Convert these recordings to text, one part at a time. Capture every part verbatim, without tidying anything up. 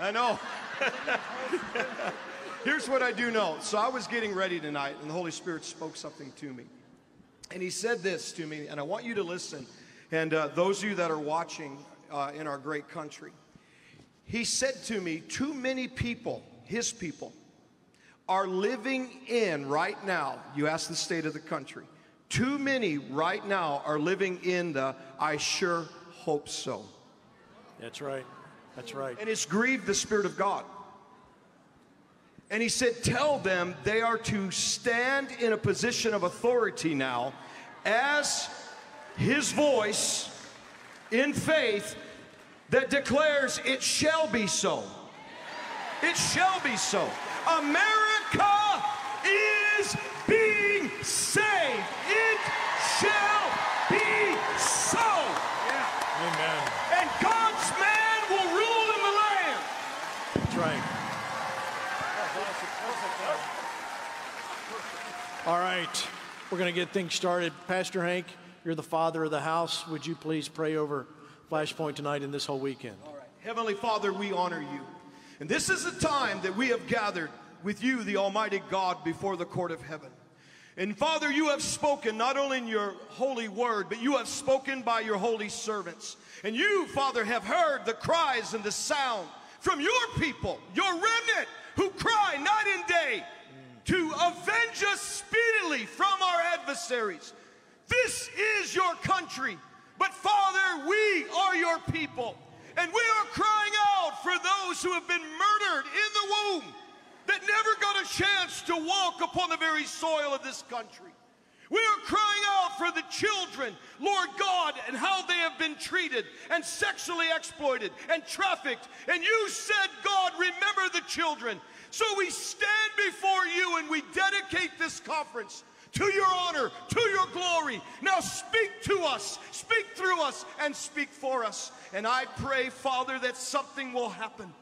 I know. Here's what I do know. So I was getting ready tonight, and the Holy Spirit spoke something to me. And he said this to me, and I want you to listen. And uh, those of you that are watching uh, in our great country, he said to me, too many people, his people, are living in right now, you ask the state of the country, too many right now are living in the, I sure hope so. That's right. That's right. And it's grieved the Spirit of God. And he said, tell them they are to stand in a position of authority now as his voice in faith that declares it shall be so. It shall be so. America is being saved. It shall be so. Yeah. Amen. And God's man will rule in the land. That's right. All right. We're going to get things started. Pastor Hank, you're the father of the house. Would you please pray over Flashpoint tonight and this whole weekend? All right. Heavenly Father, we honor you. And this is the time that we have gathered with you, the Almighty God, before the court of heaven. And Father, you have spoken not only in your holy word, but you have spoken by your holy servants. And you, Father, have heard the cries and the sound from your people, your remnant, who cry night and day to avenge us speedily from our adversaries. This is your country, but Father, we are your people. And we are crying out for those who have been murdered in the womb that never got a chance to walk upon the very soil of this country. We are crying out for the children, Lord God, and how they have been treated and sexually exploited and trafficked. And you said, God, remember the children. So we stand before you and we dedicate this conference to your honor, to your glory. Now speak to us, speak through us, and speak for us. And I pray, Father, that something will happen.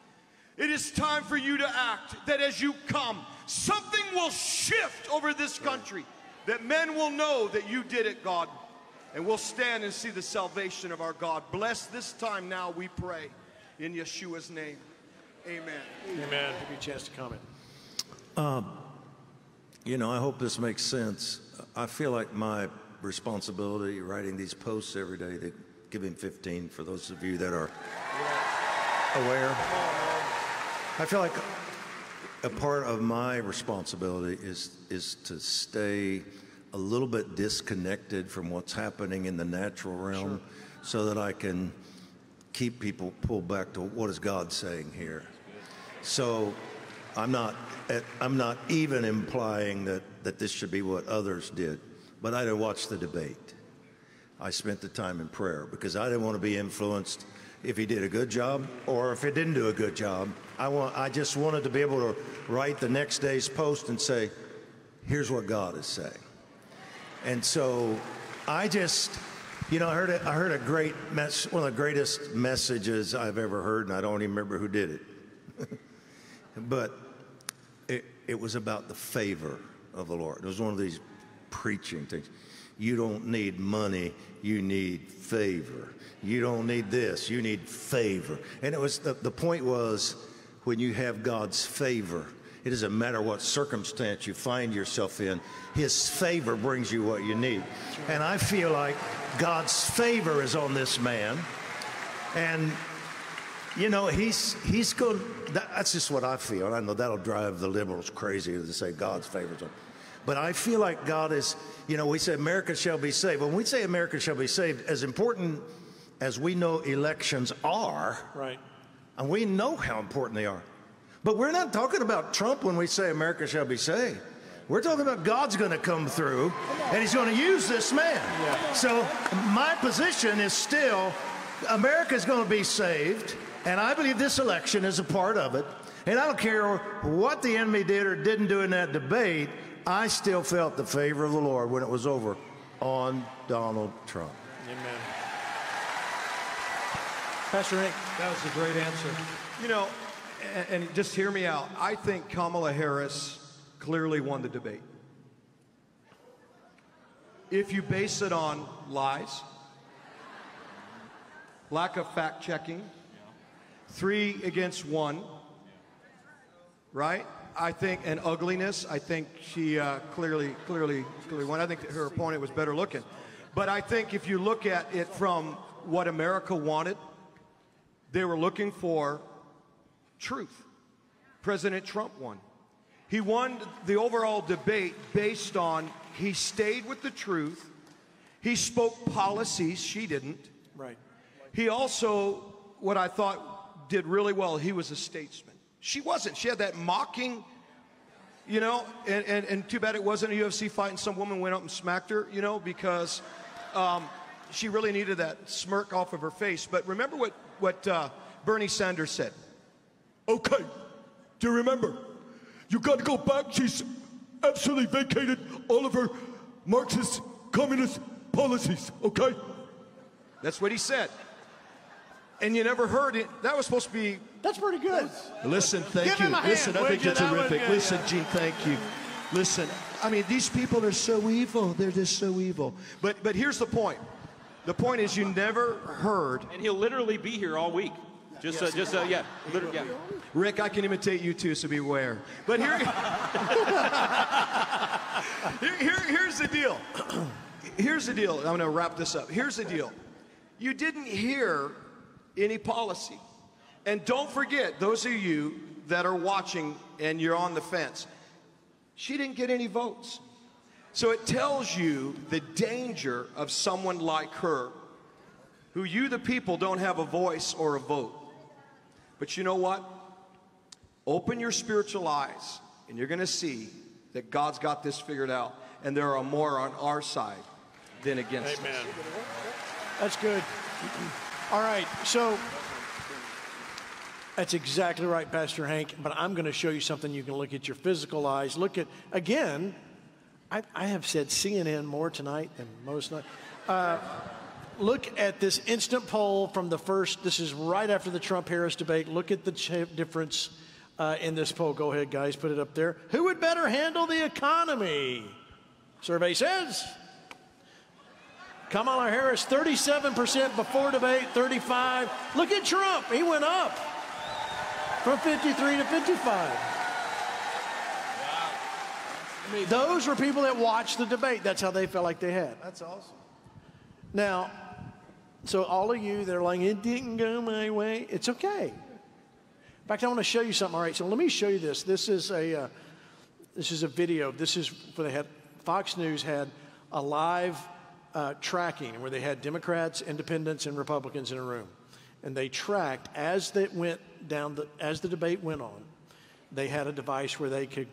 It is time for you to act, that as you come, something will shift over this country, that men will know that you did it, God, and we'll stand and see the salvation of our God. Bless this time now, we pray, in Yeshua's name. Amen. Amen. Give you a chance to comment. Um, you know, I hope this makes sense. I feel like my responsibility, writing these posts every day, that give him fifteen for those of you that are aware. I feel like a part of my responsibility is, is to stay a little bit disconnected from what's happening in the natural realm, sure, so that I can keep people pulled back to what is God saying here. So I'm not, I'm not even implying that, that this should be what others did, but I didn't watch the debate. I spent the time in prayer because I didn't want to be influenced if he did a good job or if he didn't do a good job. I, want, I just wanted to be able to write the next day's post and say, here's what God is saying. And so I just, you know, I heard a, I heard a great mess, one of the greatest messages I've ever heard, and I don't even remember who did it. But it, it was about the favor of the Lord. It was one of these preaching things. You don't need money, you need favor. You don't need this, you need favor. And it was, the, the point was, when you have God's favor, it doesn't matter what circumstance you find yourself in, his favor brings you what you need. And I feel like God's favor is on this man. And you know, he's, he's going, that, that's just what I feel. And I know that'll drive the liberals crazy to say God's favor's on. But I feel like God is, you know, we say America shall be saved. When we say America shall be saved, as important as we know elections are, right, and we know how important they are, but we're not talking about Trump when we say America shall be saved. We're talking about God's going to come through, and he's going to use this man. Yeah. So my position is still America's going to be saved, and I believe this election is a part of it. And I don't care what the enemy did or didn't do in that debate, I still felt the favor of the Lord when it was over on Donald Trump. Amen. Pastor Hank, that was a great answer. You know, and, and just hear me out. I think Kamala Harris clearly won the debate. If you base it on lies, lack of fact-checking, three against one, right? I think, and ugliness, I think she uh, clearly, clearly, clearly won. I think that her opponent was better looking. But I think if you look at it from what America wanted, they were looking for truth. President Trump won. He won the overall debate based on he stayed with the truth. He spoke policies she didn't. Right. He also, what I thought did really well, he was a statesman. She wasn't. She had that mocking, you know, and, and, and too bad it wasn't a U F C fight and some woman went up and smacked her, you know, because um, she really needed that smirk off of her face. But remember what, what uh, Bernie Sanders said. Okay, do you remember? You got to go back. She's absolutely vacated all of her Marxist, communist policies, okay? That's what he said. And you never heard it. That was supposed to be... That's pretty good. Listen, thank you. Listen, I think you're terrific. Listen, Gene, thank you. Listen, I mean, these people are so evil. They're just so evil. But, but here's the point. The point is you never heard... And he'll literally be here all week. Just, yes. uh, just, uh, yeah. yeah. Rick, I can imitate you too, so beware. But here, here, here, here's the deal. Here's the deal. I'm going to wrap this up. Here's the deal. You didn't hear any policy. And don't forget, those of you that are watching and you're on the fence, she didn't get any votes. So it tells you the danger of someone like her, who you, the people, don't have a voice or a vote. But you know what? Open your spiritual eyes, and you're going to see that God's got this figured out, and there are more on our side than against Amen. Us. That's good. All right, so that's exactly right, Pastor Hank, but I'm going to show you something you can look at your physical eyes. Look at, again, I, I have said C N N more tonight than most nights. Uh, Look at this instant poll from the first. This is right after the Trump-Harris debate. Look at the difference uh, in this poll. Go ahead, guys. Put it up there. Who would better handle the economy? Survey says Kamala Harris, thirty-seven percent before debate, thirty-five. Look at Trump. He went up from fifty-three to fifty-five. Those were people that watched the debate. That's how they felt like they had. That's awesome. Now, so all of you that are like, it didn't go my way, it's okay. In fact, I want to show you something. All right, so let me show you this. This is a, uh, this is a video. This is where they had, Fox News had a live uh, tracking where they had Democrats, Independents, and Republicans in a room. And they tracked, as they went down, the, as the debate went on, they had a device where they could,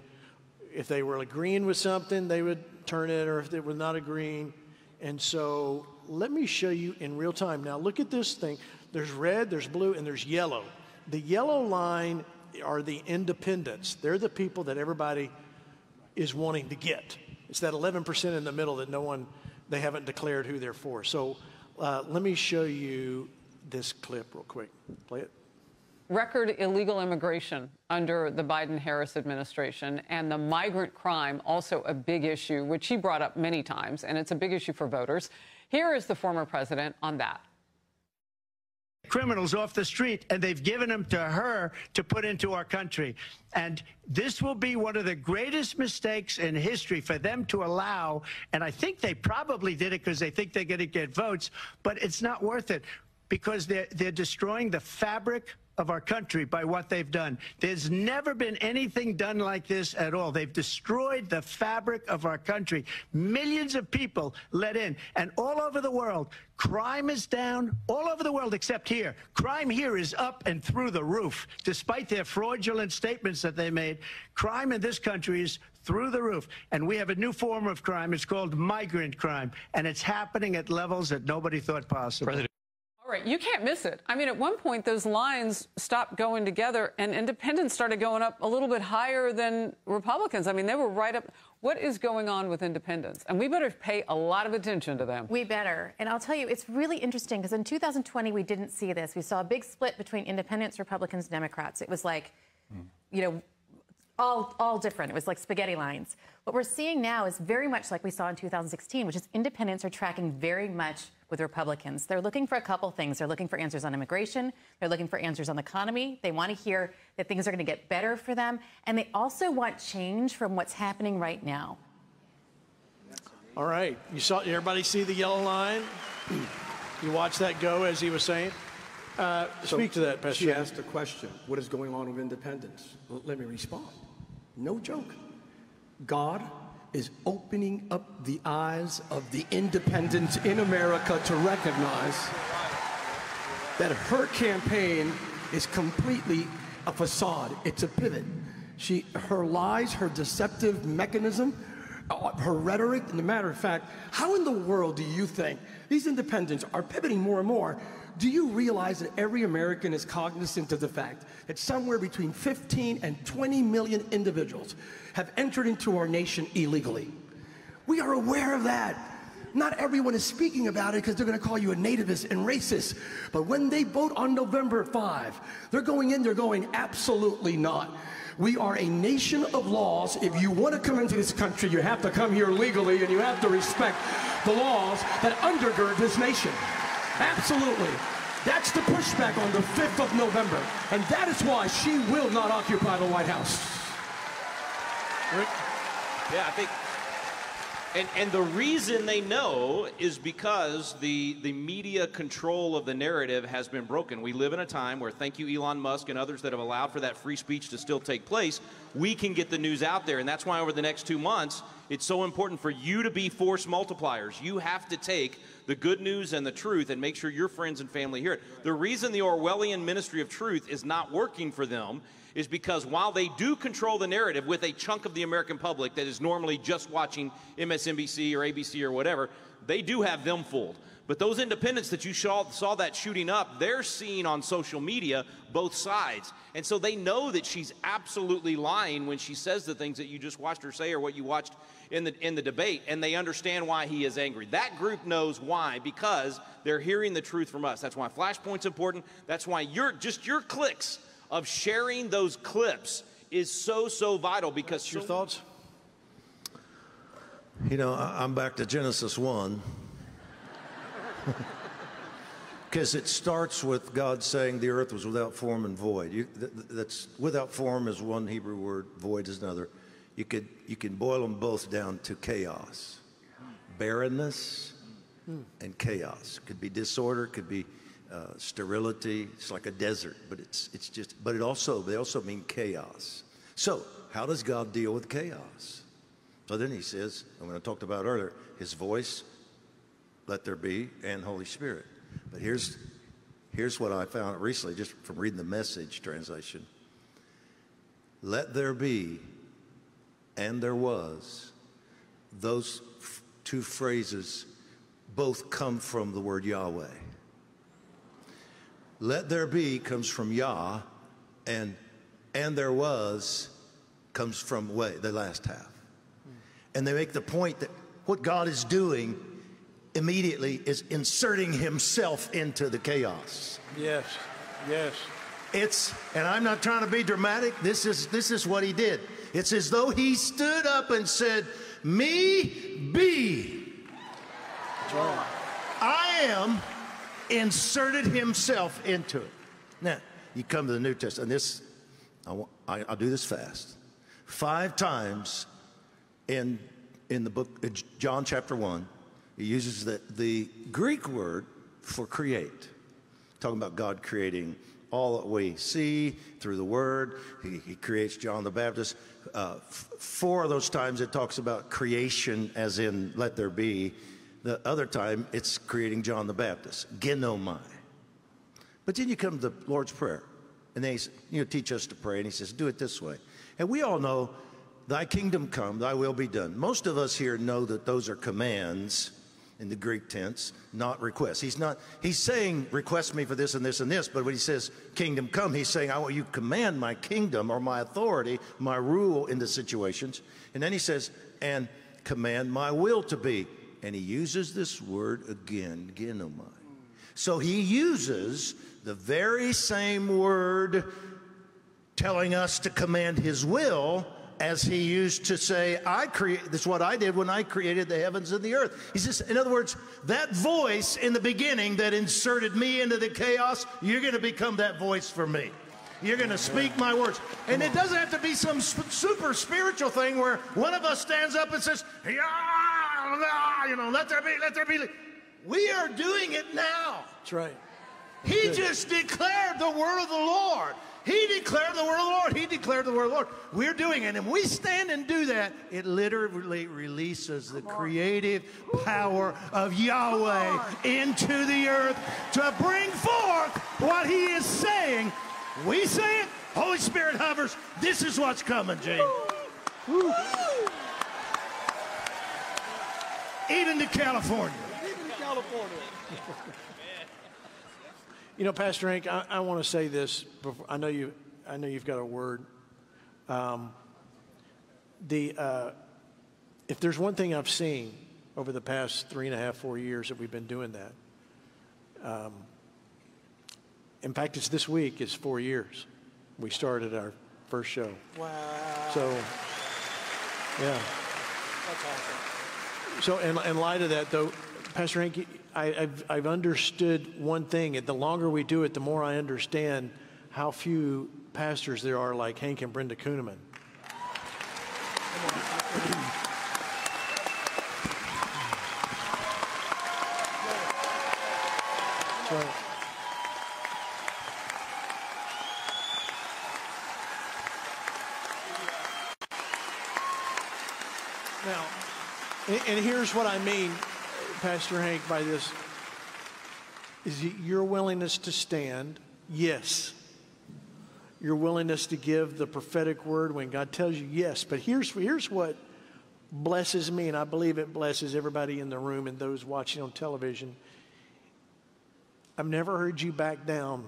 if they were agreeing with something, they would turn it, or if they were not agreeing. And so let me show you in real time. Now, look at this thing. There's red, there's blue, and there's yellow. The yellow line are the independents. They're the people that everybody is wanting to get. It's that eleven percent in the middle that no one, they haven't declared who they're for. So uh, let me show you this clip real quick. Play it. Record illegal immigration under the Biden-Harris administration, and the migrant crime, also a big issue, which he brought up many times, and it's a big issue for voters. Here is the former president on that. Criminals off the street, and they've given them to her to put into our country. And this will be one of the greatest mistakes in history for them to allow, and I think they probably did it because they think they're going to get votes, but it's not worth it because they're, they're destroying the fabric of our country by what they've done. There's never been anything done like this at all. They've destroyed the fabric of our country. Millions of people let in, and all over the world, crime is down, all over the world except here. Crime here is up and through the roof. Despite their fraudulent statements that they made, crime in this country is through the roof. And we have a new form of crime. It's called migrant crime, and it's happening at levels that nobody thought possible. President. All right, you can't miss it. I mean, at one point, those lines stopped going together, and independents started going up a little bit higher than Republicans. I mean, they were right up. What is going on with independents? And we better pay a lot of attention to them. We better. And I'll tell you, it's really interesting, because in two thousand twenty, we didn't see this. We saw a big split between independents, Republicans, Democrats. It was like, mm. you know, all, all different. It was like spaghetti lines. What we're seeing now is very much like we saw in two thousand sixteen, which is independents are tracking very much with Republicans. They're looking for a couple things. They're looking for answers on immigration. They're looking for answers on the economy. They want to hear that things are going to get better for them. And they also want change from what's happening right now. All right. You saw, everybody see the yellow line? You watch that go, as he was saying? Uh, so speak to that, Pastor. She asked a question. What is going on with independence? Well, let me respond. No joke. God is opening up the eyes of the independents in America to recognize that her campaign is completely a facade. It's a pivot. She, her lies, her deceptive mechanism, her rhetoric, and a matter of fact, how in the world do you think these independents are pivoting more and more? Do you realize that every American is cognizant of the fact that somewhere between fifteen and twenty million individuals have entered into our nation illegally? We are aware of that. Not everyone is speaking about it because they're going to call you a nativist and racist. But when they vote on November fifth, they're going in, they're going, absolutely not. We are a nation of laws. If you want to come into this country, you have to come here legally, and you have to respect the laws that undergird this nation. Absolutely. That's the pushback on the fifth of November. And that is why she will not occupy the White House. Rick? Yeah, I think. And, and the reason they know is because the, the media control of the narrative has been broken. We live in a time where, thank you, Elon Musk and others that have allowed for that free speech to still take place, we can get the news out there. And that's why over the next two months, it's so important for you to be force multipliers. You have to take the good news and the truth and make sure your friends and family hear it. The reason the Orwellian Ministry of Truth is not working for them is because while they do control the narrative with a chunk of the American public that is normally just watching M S N B C or A B C or whatever, they do have them fooled. But those independents that you saw, saw that shooting up, they're seeing on social media both sides. And so they know that she's absolutely lying when she says the things that you just watched her say or what you watched in the, in the debate, and they understand why he is angry. That group knows why, because they're hearing the truth from us. That's why Flashpoint's important. That's why your, just your clicks of sharing those clips is so, so vital because— Your thoughts? You know, I'm back to Genesis one. Because it starts with God saying the earth was without form and void. You, th that's without form is one Hebrew word, void is another. You could you can boil them both down to chaos, barrenness, and chaos. Could be disorder, could be uh, sterility. It's like a desert, but it's it's just. But it also they also mean chaos. So how does God deal with chaos? So then He says, and when I talked about earlier, His voice. Let there be, and Holy Spirit. But here's, here's what I found recently, just from reading the Message translation. Let there be, and there was. Those two phrases both come from the word Yahweh. Let there be comes from Yah, and and there was comes from way, the last half. And they make the point that what God is doing immediately is inserting himself into the chaos. Yes, yes. It's, and I'm not trying to be dramatic, this is, this is what he did. It's as though he stood up and said, me be. Right. I am, inserted himself into it. Now, you come to the New Testament, and this, I, I, I'll do this fast. Five times in, in the book, John chapter one, he uses the, the Greek word for create, talking about God creating all that we see through the Word. He, he creates John the Baptist. Uh, four of those times it talks about creation as in let there be. The other time it's creating John the Baptist, genomai. But then you come to the Lord's Prayer, and they you know, teach us to pray, and he says, do it this way. And we all know, thy kingdom come, thy will be done. Most of us here know that those are commands, in the Greek tense, not requests. He's not, he's saying, request me for this and this and this, but when he says, kingdom come, he's saying, I want you to command my kingdom or my authority, my rule in the situations. And then he says, and command my will to be. And he uses this word again, genomai. So he uses the very same word telling us to command his will, as he used to say, I create, this is what I did when I created the heavens and the earth. He says, in other words, that voice in the beginning that inserted me into the chaos, you're going to become that voice for me. You're going to speak my words. And it doesn't have to be some sp super spiritual thing where one of us stands up and says, yeah, you know, let there be, let there be. We are doing it now. That's right. He Good. just declared the word of the Lord. He declared the word of the Lord. He declared the word of the Lord. We're doing it. And we stand and do that, it literally releases the creative power of Yahweh into the earth to bring forth what he is saying. We say it. Holy Spirit hovers. This is what's coming, James. Woo. Woo. Even to California. Even to California. You know, Pastor Hank, I, I want to say this. Before, I know you. I know you've got a word. Um, the uh, if there's one thing I've seen over the past three and a half, four years that we've been doing that. Um, in fact, it's this week. It's four years. We started our first show. Wow. So, yeah. That's awesome. So, in, in light of that, though, Pastor Hank. I, I've, I've understood one thing, and the longer we do it, the more I understand how few pastors there are like Hank and Brenda Kunneman. So, now, and, and here's what I mean, Pastor Hank, by this, is your willingness to stand, yes. Your willingness to give the prophetic word when God tells you, yes. But here's, here's what blesses me, and I believe it blesses everybody in the room and those watching on television. I've never heard you back down.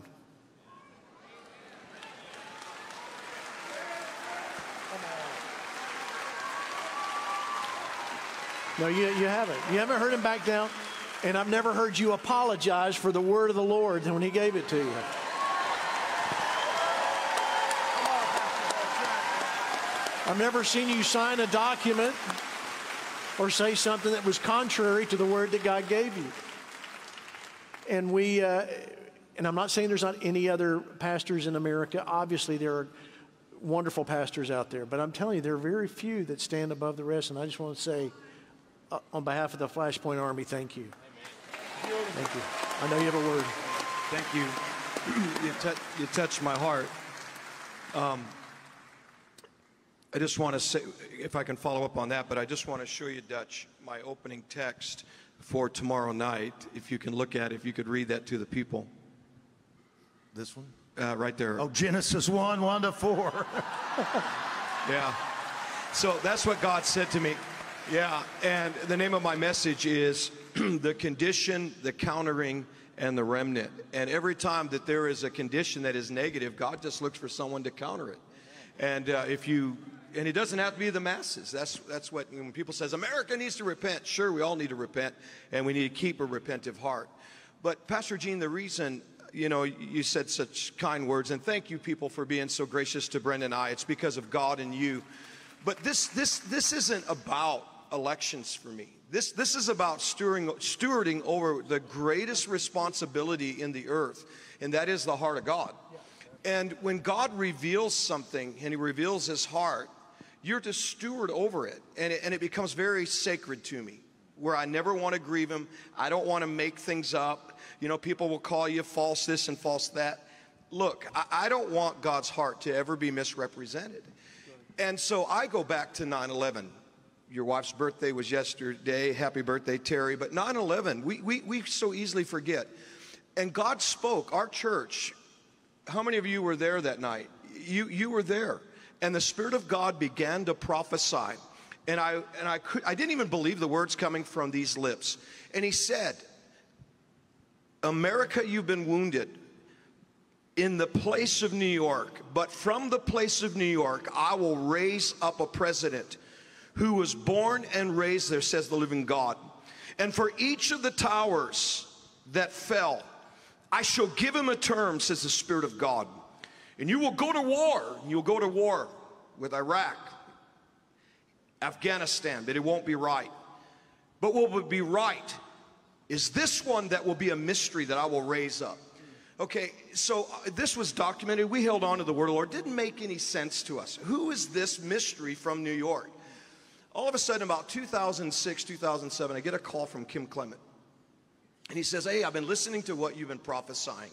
No, you, you haven't. You haven't heard him back down, and I've never heard you apologize for the word of the Lord when he gave it to you. I've never seen you sign a document or say something that was contrary to the word that God gave you. And we, uh, and I'm not saying there's not any other pastors in America. Obviously, there are wonderful pastors out there, but I'm telling you, there are very few that stand above the rest, and I just want to say, Uh, on behalf of the Flashpoint Army, thank you. Amen. Thank you. I know you have a word. Thank you. You, you touched my heart. Um, I just want to say, if I can follow up on that, but I just want to show you, Dutch, my opening text for tomorrow night. If you can look at it, if you could read that to the people. This one? Uh, right there. Oh, Genesis one, one to four. Yeah. So that's what God said to me. Yeah, and the name of my message is the condition, the countering, and the remnant. And every time that there is a condition that is negative, God just looks for someone to counter it. And uh, if you, and it doesn't have to be the masses. That's that's what, when people says America needs to repent. Sure, we all need to repent, and we need to keep a repentive heart. But Pastor Gene, the reason, you know, you said such kind words, and thank you people for being so gracious to Brenda and I. It's because of God and you. But this this this isn't about elections for me. This this is about steering, stewarding over the greatest responsibility in the earth, and that is the heart of God. And when God reveals something and he reveals his heart, you're to steward over it, and it, and it becomes very sacred to me, where I never want to grieve him. I don't want to make things up. You know, people will call you false this and false that. Look, I, I don't want God's heart to ever be misrepresented. And so I go back to nine eleven. Your wife's birthday was yesterday. Happy birthday, Terry. But nine eleven, we, we, we so easily forget. And God spoke. Our church, how many of you were there that night? You, you were there. And the Spirit of God began to prophesy. And, I, and I, could, I didn't even believe the words coming from these lips. And he said, America, you've been wounded in the place of New York. But from the place of New York, I will raise up a president who was born and raised there, says the living God. And for each of the towers that fell, I shall give him a term, says the Spirit of God. And you will go to war, and you'll go to war with Iraq, Afghanistan, but it won't be right. But what will be right is this one that will be a mystery that I will raise up. Okay, so this was documented. We held on to the word of the Lord. It didn't make any sense to us. Who is this mystery from New York? All of a sudden, about two thousand six, two thousand seven, I get a call from Kim Clement. And he says, hey, I've been listening to what you've been prophesying.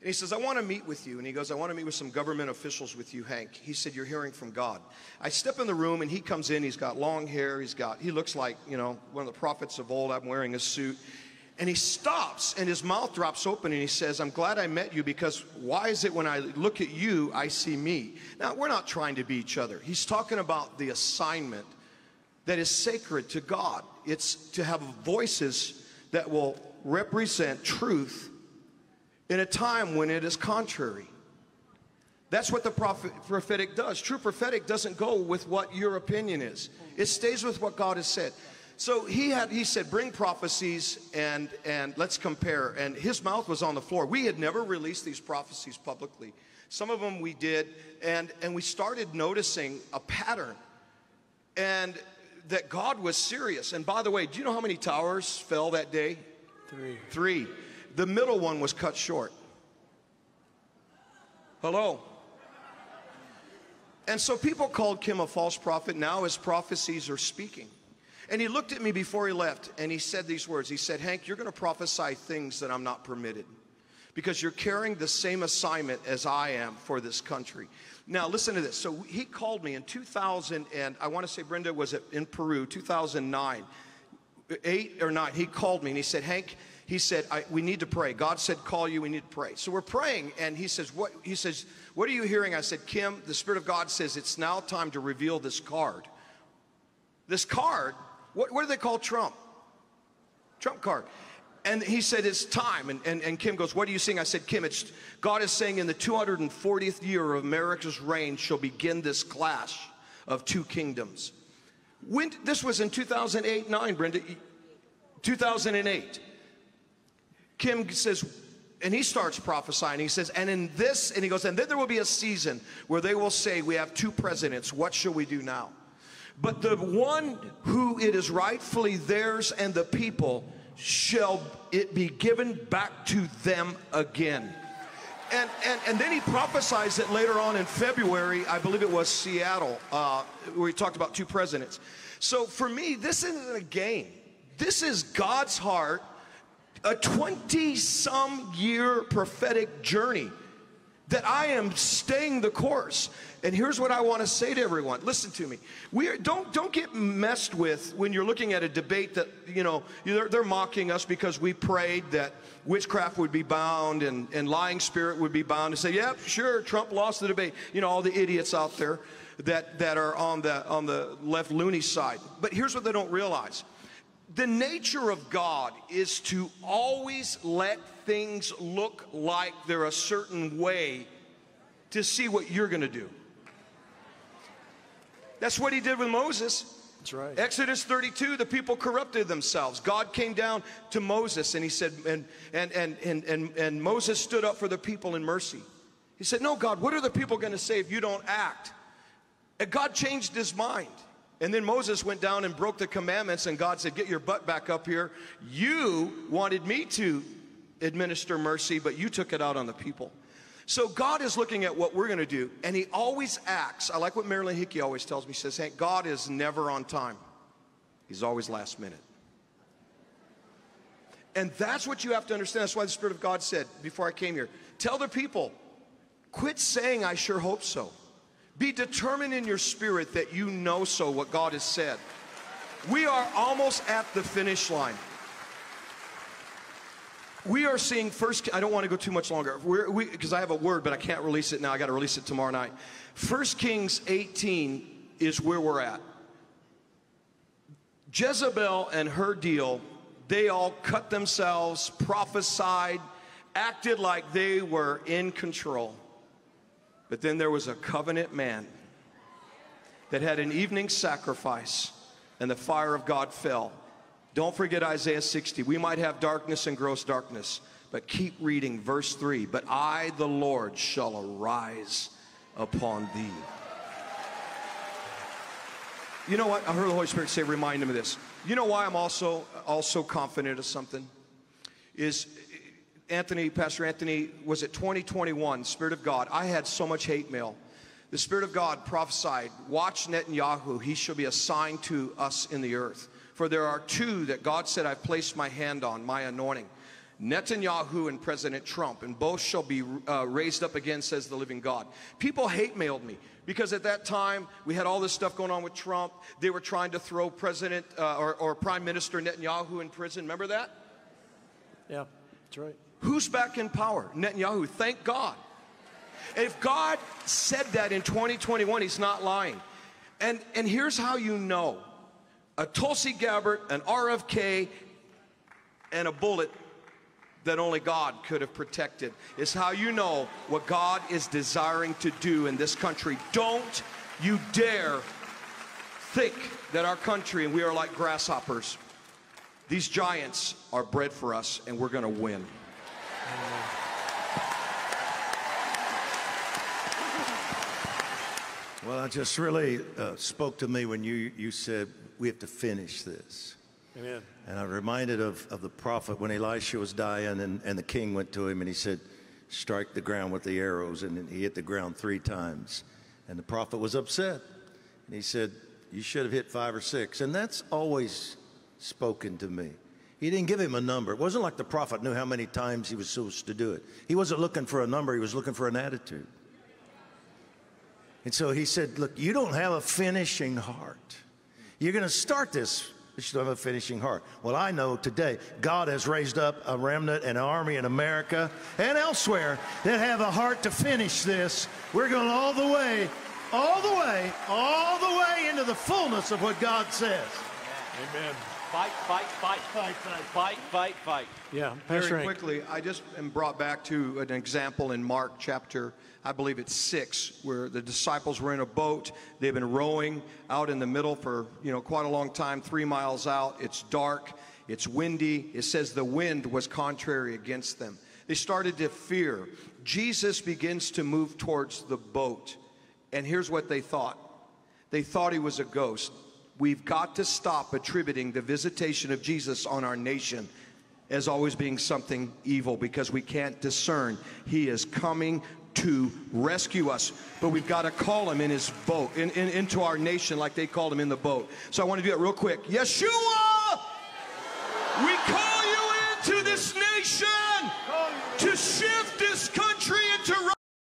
And he says, I want to meet with you. And he goes, I want to meet with some government officials with you, Hank. He said, you're hearing from God. I step in the room, and he comes in. He's got long hair. He's got, he looks like, you know, one of the prophets of old. I'm wearing a suit. And he stops, and his mouth drops open, and he says, I'm glad I met you, because why is it when I look at you, I see me? Now, we're not trying to be each other. He's talking about the assignment that is sacred to God. It's to have voices that will represent truth in a time when it is contrary. That's what the prophet, prophetic does. True prophetic doesn't go with what your opinion is. It stays with what God has said. So he had, he said, bring prophecies and, and let's compare. And his mouth was on the floor. We had never released these prophecies publicly. Some of them we did, and, and we started noticing a pattern, and that God was serious. And by the way, do you know how many towers fell that day? Three. Three. The middle one was cut short. Hello? And so people called Kim a false prophet. Now his prophecies are speaking. And he looked at me before he left, and he said these words. He said, Hank, you're going to prophesy things that I'm not permitted, because you're carrying the same assignment as I am for this country. Now, listen to this. So he called me in two thousand, and I want to say, Brenda, was it in Peru, two thousand nine, eight or nine. He called me, and he said, Hank, he said, I, we need to pray. God said, call you. We need to pray. So we're praying, and he says, what, he says, what are you hearing? I said, Kim, the Spirit of God says it's now time to reveal this card. This card. What, what do they call Trump? Trump card. And he said, it's time. And, and, and Kim goes, what are you seeing? I said, Kim, it's, God is saying in the two hundred fortieth year of America's reign shall begin this clash of two kingdoms. When, this was in two thousand eight, nine, Brenda, two thousand eight. Kim says, and he starts prophesying. He says, and in this, and he goes, and then there will be a season where they will say, we have two presidents. What shall we do now? But the one who it is rightfully theirs and the people, shall it be given back to them again. And, and, and then he prophesies it later on in February, I believe it was Seattle, uh, where he talked about two presidents. So for me, this isn't a game. This is God's heart, a twenty-some year prophetic journey that I am staying the course. And here's what I want to say to everyone. Listen to me. We are, don't, don't get messed with when you're looking at a debate that, you know, they're, they're mocking us because we prayed that witchcraft would be bound and, and lying spirit would be bound, and say, yep, sure, Trump lost the debate. You know, all the idiots out there that, that are on the, on the left loony side. But here's what they don't realize. The nature of God is to always let things look like they're a certain way to see what you're going to do. That's what he did with Moses. That's right. Exodus thirty-two, the people corrupted themselves. God came down to Moses, and he said, and, and, and, and, and, and Moses stood up for the people in mercy. He said, no, God, what are the people going to say if you don't act? And God changed his mind. And then Moses went down and broke the commandments, and God said, get your butt back up here. You wanted me to administer mercy, but you took it out on the people. So God is looking at what we're going to do, and he always acts. I like what Marilyn Hickey always tells me. She says, Hank, God is never on time. He's always last minute. And that's what you have to understand. That's why the Spirit of God said before I came here, tell the people, quit saying I sure hope so. Be determined in your spirit that you know so what God has said. We are almost at the finish line. We are seeing first, I don't want to go too much longer, because I have a word, but I can't release it now. I got to release it tomorrow night. First Kings eighteen is where we're at. Jezebel and her deal, they all cut themselves, prophesied, acted like they were in control. But then there was a covenant man that had an evening sacrifice, and the fire of God fell. Don't forget Isaiah sixty. We might have darkness and gross darkness, But keep reading verse three. But I, the Lord, shall arise upon thee. You know what? I heard the Holy Spirit say, remind him of this. You know why I'm also, also confident of something? Is Anthony, Pastor Anthony, was it twenty twenty-one, Spirit of God? I had so much hate mail. The Spirit of God prophesied, watch Netanyahu, he shall be a sign to us in the earth. For there are two that God said, I've placed my hand on, my anointing. Netanyahu and President Trump, and both shall be uh, raised up again, says the living God. People hate mailed me because at that time we had all this stuff going on with Trump. They were trying to throw President uh, or, or Prime Minister Netanyahu in prison. Remember that? Yeah, that's right. Who's back in power? Netanyahu. Thank God. If God said that in twenty twenty-one, he's not lying. And, and here's how you know. A Tulsi Gabbard, an R F K, and a bullet that only God could have protected is how you know what God is desiring to do in this country. Don't you dare think that our country and we are like grasshoppers. These giants are bred for us, and we're going to win. Well, it just really uh, spoke to me when you, you said we have to finish this. Amen. And I'm reminded of, of the prophet when Elisha was dying and, and the king went to him and he said, strike the ground with the arrows. And he hit the ground three times. And the prophet was upset. And he said, you should have hit five or six. And that's always spoken to me. He didn't give him a number. It wasn't like the prophet knew how many times he was supposed to do it. He wasn't looking for a number. He was looking for an attitude. And so he said, look, you don't have a finishing heart. You're going to start this. You should have a finishing heart. Well, I know today God has raised up a remnant, an army in America and elsewhere that have a heart to finish this. We're going all the way, all the way, all the way into the fullness of what God says. Amen. Fight, fight, fight, fight, fight, fight, fight, fight. Yeah. Very quickly, I just am brought back to an example in Mark chapter, I believe it's six, where the disciples were in a boat. They've been rowing out in the middle for, you know, quite a long time, three miles out. It's dark. It's windy. It says the wind was contrary against them. They started to fear. Jesus begins to move towards the boat. And here's what they thought. They thought he was a ghost. We've got to stop attributing the visitation of Jesus on our nation as always being something evil, because we can't discern. He is coming to rescue us, but we've got to call him in his boat, in, in, into our nation like they called him in the boat. So I want to do it real quick. Yeshua!